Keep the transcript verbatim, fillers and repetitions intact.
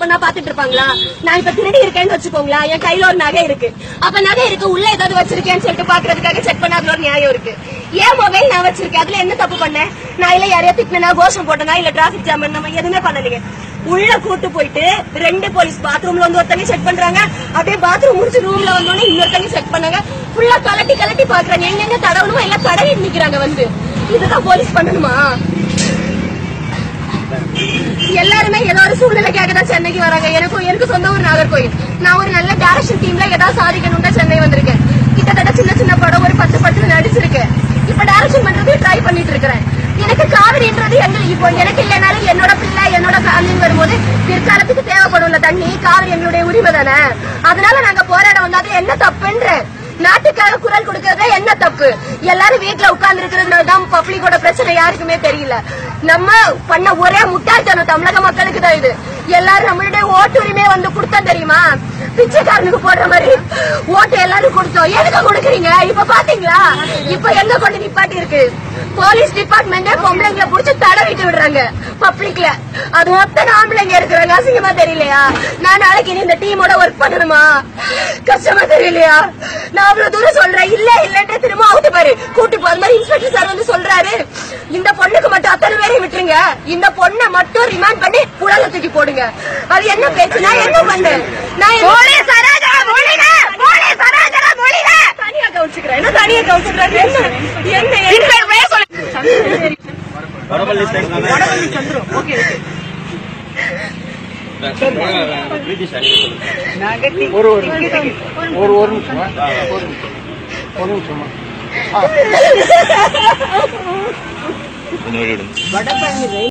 பண்ணா பாத்துட்டு இருப்பாங்களா? நான் இப்ப திருடி இருக்கேன்னு வச்சுக்கோங்களா, என் கையில ஒரு நகை இருக்கு. அப்ப நகை இருக்கு உள்ள ஏதாவது வச்சிருக்கேன்னு சொல்லிட்டு பாக்குறதுக்காக செக் பண்ண அதுல ஒரு நியாயம் இருக்கு. ஏன் மொபைல் நான் வச்சிருக்கேன், அதுல என்ன தப்பு பண்ணேன்? நான் இல்ல யாரையா திட்டினா, கோஷம் போட்டனா, இல்ல டிராபிக் ஜாம் பண்ண, எதுவுமே பண்ணலீங்க. உள்ள கூட்டு போயிட்டு ரெண்டு போலீஸ் பாத்ரூம்ல வந்து ஒருத்தங்க செக் பண்றாங்க. அப்படியே பாத்ரூம் முடிச்சு ரூம்ல வந்தோடனே இன்னொருத்தங்க செக் பண்ணாங்க. ஃபுல்லா கலட்டி கலட்டி பாக்குறாங்க, எங்கெங்க தடவணுமா எல்லாம் தடவி நிக்கிறாங்க வந்து. இதுதான் போலீஸ் பண்ணணுமா? எல்லாருமே ஏதோ ஒரு சூழ்நிலைக்காக தான் சென்னைக்கு வராங்க. எனக்கும் எனக்கு சொந்த ஒரு நாகர்கோயில். நான் ஒரு நல்ல டைரக்ஷன் டீம்ல ஏதாவது சாதிக்கணும்னா சென்னை வந்திருக்கேன். கிட்டத்தட்ட சின்ன சின்ன படம் ஒரு பத்து படத்துல நடிச்சிருக்கேன். இப்ப டைரக்ஷன் பண்றதுக்கு ட்ரை பண்ணிட்டு இருக்கிறேன். எனக்கு காவிரின்றது எங்க இப்போ எனக்கு இல்லைனாலும் என்னோட பிள்ளை என்னோட ஃபேமிலின்னு வரும்போது பிற்காலத்துக்கு தேவைப்படும்ல தண்ணி. காவிரி எங்களுடைய உரிமை தானே, அதனால நாங்க போராட வந்தாலும் என்ன தப்புன்ற நாட்டுக்காக குரல் கொடுக்கறத என்ன தப்பு? எல்லாரும் வீட்டுல உட்கார்ந்து இருக்கிறதுனாலதான் பப்ளிக்கோட பிரச்சனை யாருக்குமே தெரியல. நம்ம பண்ண ஒரே முட்டாள்தனம் தமிழக மக்களுக்கு தான் இது. எல்லாரும் நம்மளுடைய ஓட்டுரிமை வந்து கொடுத்தா தெரியுமா? பிச்சைக்காரனுக்கு போடுற மாதிரி ஓட்டு எல்லாரும் கொடுத்தோம். எதுக்கு கொடுக்குறீங்க? இப்ப பாத்தீங்களா இப்ப எங்க கொண்டு நிப்பாட்டி இருக்கு? போலீஸ் டிபார்ட்மெண்ட் பொம்பளைங்களை புடிச்சு தடவிட்டு விடுறாங்க பப்ளிக்ல. அது மொத்தம் ஆம்பளைங்க இருக்கிறாங்க. அசிங்கமா தெரியலையா? நான் நாளைக்கு இனி இந்த டீமோட ஒர்க் பண்ணணுமா? கஷ்டமா தெரியலையா? நான் அவ்வளவு தூரம் சொல்றேன், இல்ல இல்லன்னு திரும்ப அவுட்டு பாரு கூட்டு போற மாதிரி இன்ஸ்பெக்டர் சார் வந்து சொல்றாரு, இந்த பொண்ணுக்கு மட்டும் அத்தனை பேரையும் விட்டுருங்க, இந்த பொண்ணை மட்டும் ரிமாண்ட் பண்ணி புழல தூக்கி போடுங்க. அது என்ன பேச்சு? நான் என்ன பண்ணேன்? நான் தனியா கவுச்சுக்கிறேன். என்ன தனியா கவுச்சுக்கிறேன்? என்ன